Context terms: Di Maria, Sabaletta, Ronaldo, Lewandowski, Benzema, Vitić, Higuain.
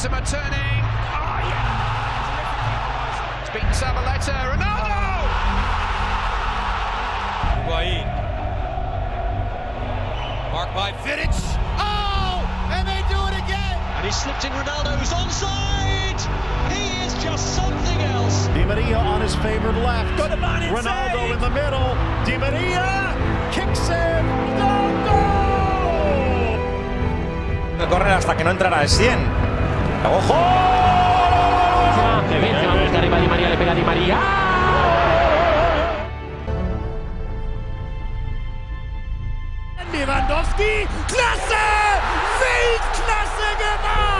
Benzema turning. Oh, yeah! It's beaten Sabaletta. Ronaldo! Higuain. Marked by Vitić. Oh! And they do it again! And he's slipped in Ronaldo, who's onside! He is just something else. Di Maria on his favored left. Ronaldo in the middle. Di Maria kicks it. No, no! Correr hasta que no entrara el 100. ¡Ojo! Benzema busca arriba Di Maria, le pega Di Maria. Lewandowski, klasse! Weltklasse gemacht!